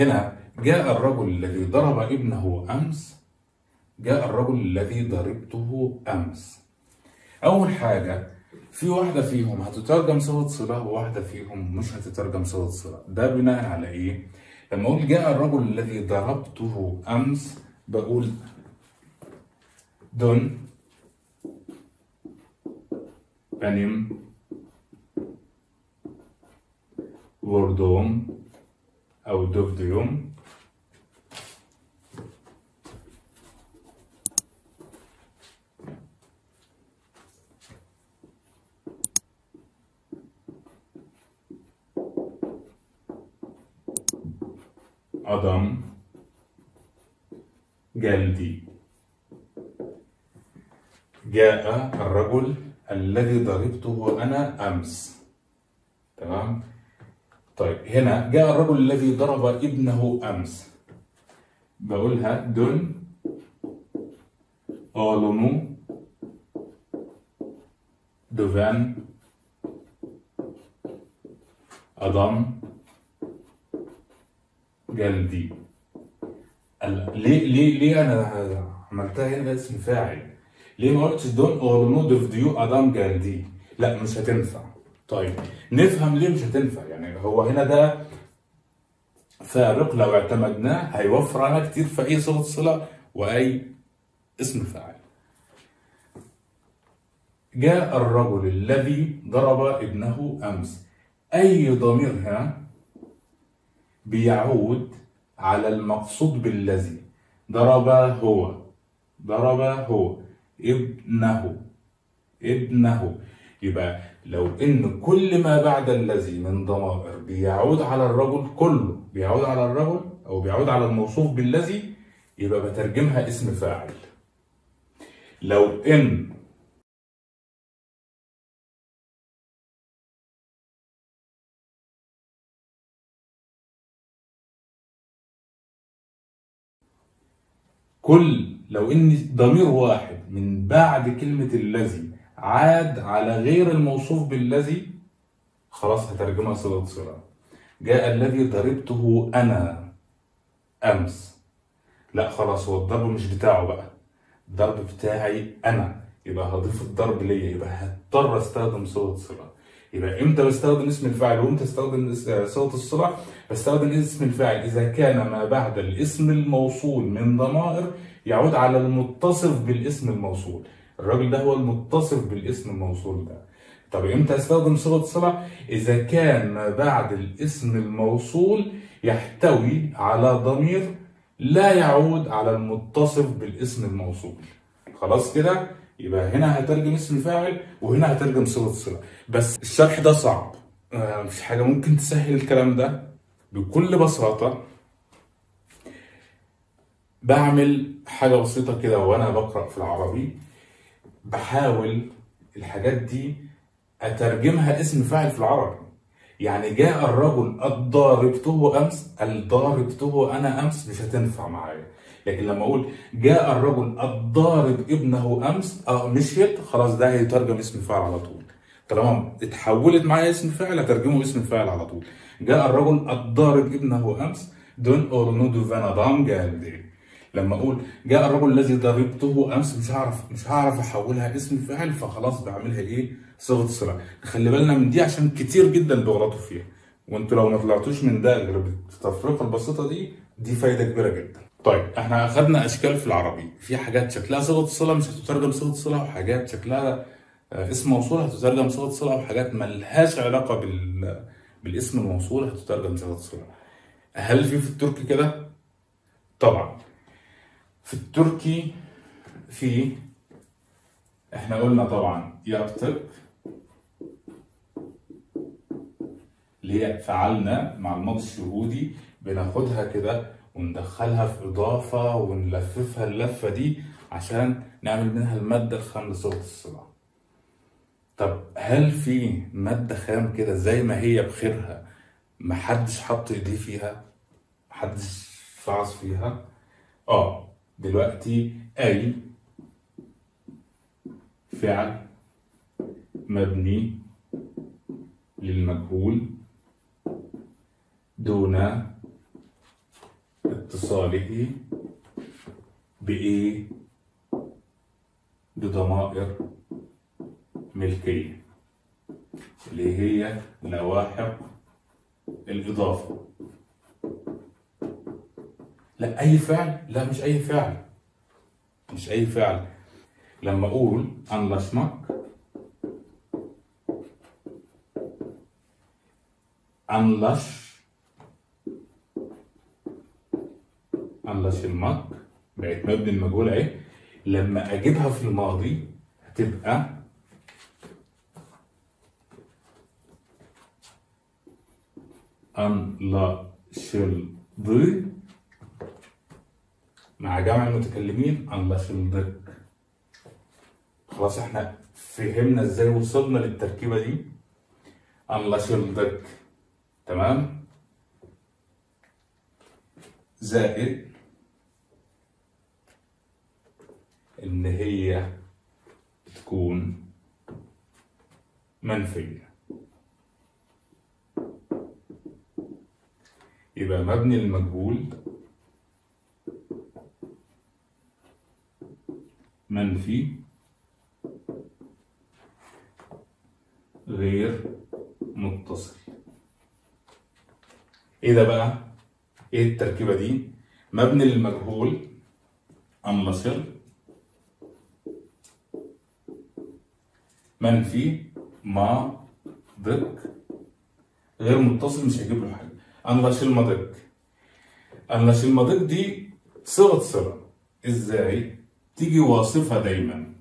هنا جاء الرجل الذي ضرب ابنه أمس، جاء الرجل الذي ضربته أمس. أول حاجة في واحدة فيهم هتترجم صيغة صلة وواحدة فيهم مش هتترجم صيغة صلة، ده بناء على إيه؟ لما أقول جاء الرجل الذي ضربته أمس بقول دون benim vurduğum أو dövdüğüm adam geldi. جاء الرجل الذي ضربته أنا أمس. تمام؟ طيب هنا جاء الرجل الذي ضرب ابنه أمس. بقولها دون أولمو دوفان أدم جلدي. ليه ليه ليه أنا عملتها هنا ده اسم فاعل؟ ليه ما قلتش دون اورنود اوف ديو ادام جالدي؟ لا مش هتنفع. طيب نفهم ليه مش هتنفع، يعني هو هنا ده فارق لو اعتمدناه هيوفر علينا كتير في اي صيغه صله واي اسم فاعل. جاء الرجل الذي ضرب ابنه امس، اي ضمير هنا بيعود على المقصود بالذي. ضرب هو، ضرب هو ابنه، يبقى لو ان كل ما بعد الذي من ضمائر بيعود على الرجل، كله بيعود على الرجل او بيعود على الموصوف بالذي، يبقى بترجمها اسم فاعل. لو ان كل، لو ان ضمير واحد من بعد كلمة الذي عاد على غير الموصوف بالذي، خلاص هترجمها صيغة صلة. جاء الذي ضربته أنا أمس، لا خلاص هو الضرب مش بتاعه بقى، الضرب بتاعي أنا، يبقى هضيف الضرب ليا، يبقى هضطر أستخدم صيغة صلة. يبقى إمتى بستخدم اسم الفاعل وإمتى بستخدم صيغة الصلة؟ بستخدم اسم الفاعل إذا كان ما بعد الاسم الموصول من ضمائر يعود على المتصف بالاسم الموصول. الراجل ده هو المتصف بالاسم الموصول ده. طب إمتى أستخدم صيغة صلة؟ إذا كان ما بعد الاسم الموصول يحتوي على ضمير لا يعود على المتصف بالاسم الموصول. خلاص كده؟ يبقى هنا هترجم اسم فاعل وهنا هترجم صيغة صلة. بس الشرح ده صعب، مفيش حاجة ممكن تسهل الكلام ده. بكل بساطة بعمل حاجة بسيطة كده وأنا بقرأ في العربي، بحاول الحاجات دي أترجمها اسم فاعل في العربي. يعني جاء الرجل قد ضاربته أمس، ضاربته أنا أمس مش هتنفع معايا. لكن لما أقول جاء الرجل قد ضارب ابنه أمس، مشيت خلاص، ده هيترجم اسم فاعل على طول. طالما اتحولت معايا اسم فاعل هترجمه اسم فاعل على طول. جاء الرجل قد ضارب ابنه أمس دون أورنودو فانادام جالدي. لما اقول جاء الرجل الذي ضربته امس مش هعرف احولها اسم فاعل، فخلاص بعملها ايه؟ صيغه صله. خلي بالنا من دي عشان كتير جدا بيغلطوا فيها، وانتوا لو ما طلعتوش من ده غير بالتفرقه البسيطه دي فايده كبيره جدا. طيب احنا اخدنا اشكال في العربي، في حاجات شكلها صيغه صله مش هتترجم صيغه صله، وحاجات شكلها اسم موصول هتترجم صيغه صله، وحاجات مالهاش علاقه بالاسم الموصول هتترجم صيغه صله. هل في التركي كده؟ طبعا في التركي احنا قلنا طبعا يرتق اللي هي فعلنا مع الماضي الشهودي، بناخدها كده وندخلها في اضافه ونلففها اللفه دي عشان نعمل منها الماده الخام لصوت الصلاه. طب هل في ماده خام كده زي ما هي بخيرها محدش حط ايديه فيها؟ محدش فعص فيها؟ دلوقتي أي فعل مبني للمجهول دون اتصاله بإيه؟ بضمائر ملكية اللي هي لواحق الإضافة. لا أي فعل، لا مش أي فعل، مش أي فعل. لما أقول أنلش المك بقت مبني المجهول أهي، لما أجيبها في الماضي هتبقى أنلشلض مع جمع المتكلمين أنلشلضك. خلاص احنا فهمنا ازاي وصلنا للتركيبة دي، أنلشلضك تمام؟ زائد إن هي بتكون منفية، يبقى مبني المجهول منفي غير متصل. ايه ده بقى؟ ايه التركيبة دي؟ مبني للمجهول أنلشل منفي ما ضك غير متصل، مش هجيب له حاجة. أنلشل ما ضك، أنلشل ما ضك دي صيغة ازاي؟ تيجي واصفها دايما،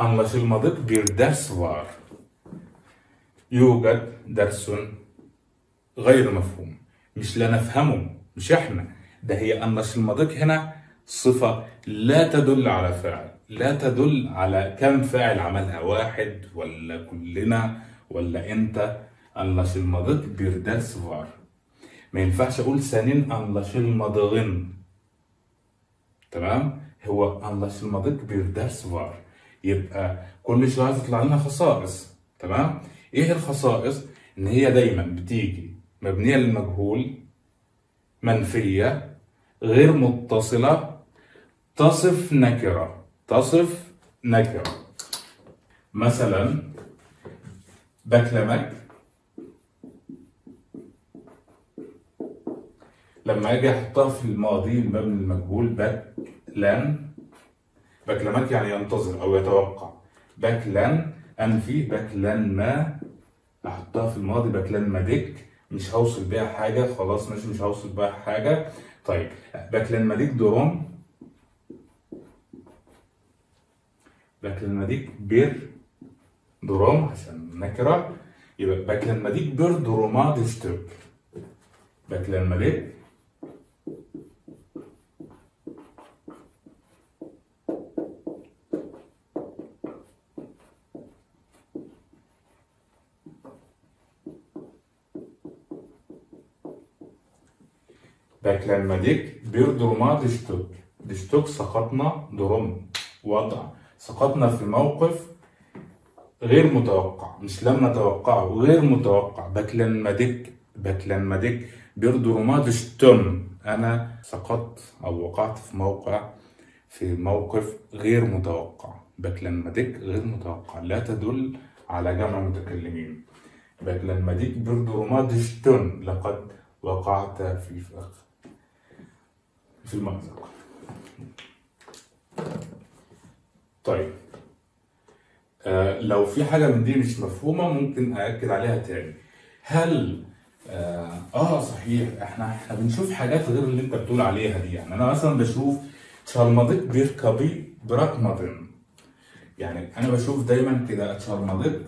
أنلشلمضك بيردسوار، يوجد درس غير مفهوم، مش لا نفهمه، مش احنا، ده هي أنلشلمضك هنا صفة لا تدل على فاعل، لا تدل على كم فاعل عملها، واحد ولا كلنا ولا انت. أنلشلمضك بيردسوار، ما ينفعش اقول سنين أنلشلمضغن، تمام؟ هو أنلشلمضك بيردسوار، يبقى كل شويه هتطلع لنا خصائص، تمام؟ ايه الخصائص؟ ان هي دايما بتيجي مبنيه للمجهول منفيه غير متصله تصف نكره، تصف نكره. مثلا بكلمك، لما اجي احطها في الماضي المبني للمجهول بكلن، بكلمك يعني ينتظر او يتوقع، بكلن انفي، بكلن ما، احطها في الماضي بكلن ما ديك، مش هوصل بيها حاجه، خلاص ماشي مش هوصل بيها حاجه. طيب بكلن ما ديك دوم، بكلن ما ديك بير دوم عشان نكره، يبقى بكلن ما ديك بير دوما دشتك، بكلن ما ديك بكلمديك بيردرما دشتوك، دشتوك سقطنا درم، وضع سقطنا في موقف غير متوقع، مش لم نتوقعه، غير متوقع. بكلمديك، بكلمديك بيردرما دشتم، انا سقطت او وقعت في موقع، في موقف غير متوقع. بكلمديك غير متوقع، لا تدل على جمع متكلمين. بكلمديك بيردرما دشتم، لقد وقعت في المأزق. طيب لو في حاجة من دي مش مفهومة ممكن أأكد عليها تاني. هل صحيح احنا بنشوف حاجات غير اللي انت بتقول عليها دي، يعني أنا مثلا بشوف تشالمضيك بيركبي براكمضن، يعني أنا بشوف دايما كده تشالمضيك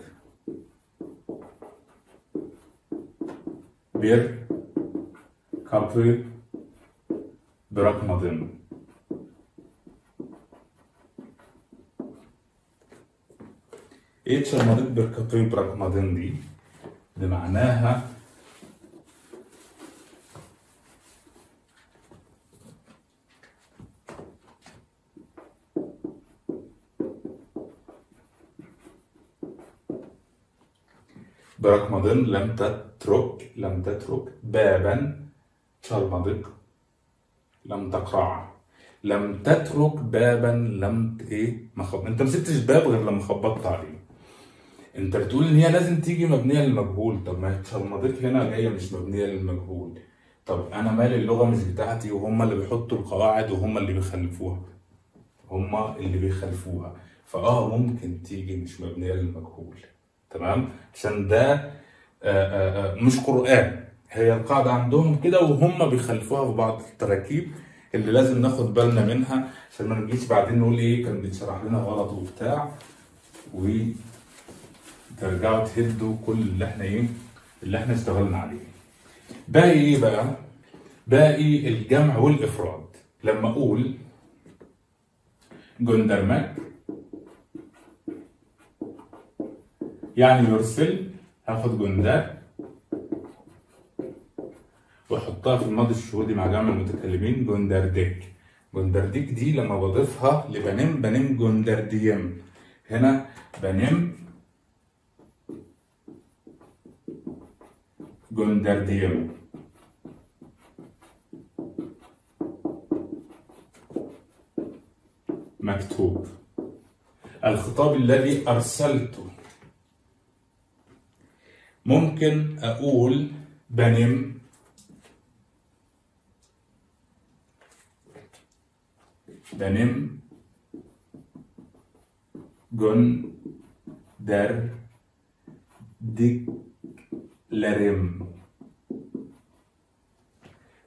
بيركبي براكمضن، ايه تشالمضيك بيركبي براكمضن دي؟ بمعناها بركمضن لم تترك بابا شرمدق لم تقرع. لم تترك بابا لم انت ما سبتش باب غير لما خبطت عليه. انت بتقول ان هي لازم تيجي مبنيه للمجهول، طب ما شرمدق هنا جايه مش مبنيه للمجهول. طب انا مالي، اللغه مش بتاعتي، وهم اللي بيحطوا القواعد وهم اللي بيخلفوها. فاه ممكن تيجي مش مبنيه للمجهول، تمام؟ عشان ده مش قرآن، هي القاعده عندهم كده وهم بيخلفوها في بعض التراكيب اللي لازم ناخد بالنا منها عشان ما نجيش بعدين نقول ايه كان بيتشرح لنا غلط وبتاع، وترجعوا تهدوا كل اللي احنا اشتغلنا عليه. باقي ايه بقى؟ باقي الجمع والافراد. لما اقول جندرمك يعني يرسل، هاخد جندر واحطها في الماضي الشهودي مع جمع المتكلمين جندردك. جندردك دي لما بضيفها لبنم بنم جندرديم، هنا بنم جندرديم. مكتوب الخطاب الذي أرسلته. ممكن أقول بنم جندردك لرم،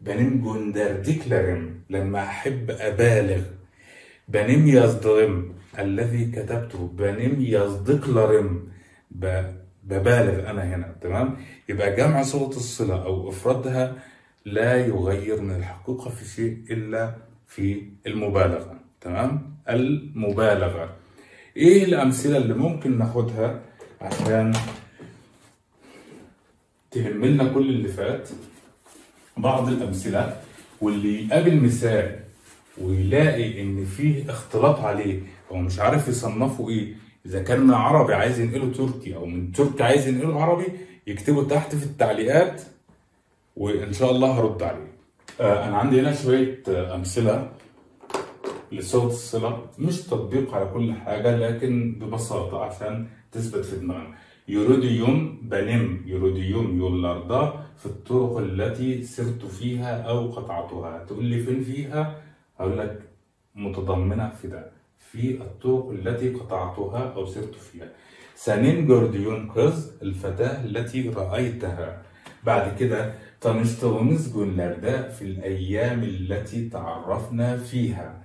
بنم جندردك لرم لما أحب أبالغ. بنم يصدرم الذي كتبته، بنم يصدق لرم ببالغ أنا هنا، تمام؟ يبقى جمع صوت الصلة أو إفرادها لا يغير من الحقيقة في شيء إلا في المبالغة، تمام؟ المبالغة. إيه الأمثلة اللي ممكن ناخدها عشان تهملنا كل اللي فات؟ بعض الأمثلة، واللي يقابل مثال ويلاقي إن فيه اختلاط عليه أو مش عارف يصنفه إيه، إذا كان من عربي عايز ينقله تركي أو من تركي عايز ينقله عربي، يكتبه تحت في التعليقات وإن شاء الله هرد عليه. أنا عندي هنا شوية أمثلة لصوت الصلة، مش تطبيق على كل حاجة لكن ببساطة عشان تثبت في دماغنا. يوروديوم بنم يوروديوم يولاردا في الطرق التي سرت فيها أو قطعتها. تقول لي فين فيها؟ هقول لك متضمنة في ده، في الطرق التي قطعتها أو سرت فيها. سانين جورديون كوز الفتاة التي رأيتها. بعد كده تانشتغنز جونلارداء في الأيام التي تعرفنا فيها.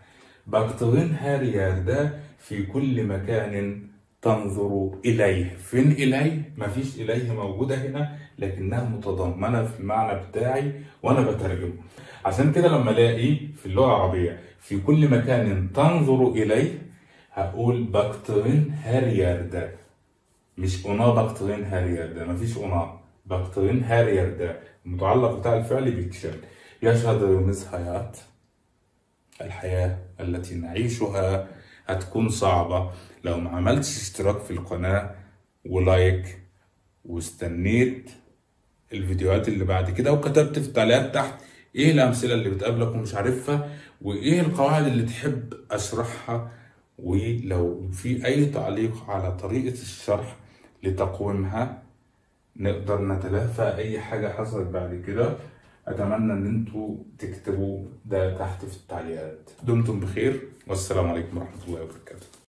باكتغن هارياردا في كل مكان تنظر إليه. فين إليه؟ مفيش إليه موجودة هنا لكنها متضمنة في المعنى بتاعي وأنا بترجمه. عشان كده لما ألاقي في اللغة العربية في كل مكان تنظر إليه، هقول باكتغن هارياردا، مش أنا باكتغن هارياردا، مفيش أنا. باكتغن هارياردا المتعلق بتاع الفعل بيتشال. يشهد رمز حياة، الحياة التي نعيشها هتكون صعبة لو ما عملتش اشتراك في القناة ولايك واستنيت الفيديوهات اللي بعد كده وكتبت في التعليقات تحت ايه الامثلة اللي بتقابلك ومش عارفها وايه القواعد اللي تحب اشرحها، ولو في اي تعليق على طريقة الشرح لتقويمها نقدر نتلافى اي حاجة حصلت بعد كده. اتمنى ان انتوا تكتبوا ده تحت في التعليقات. دمتم بخير والسلام عليكم ورحمة الله وبركاته.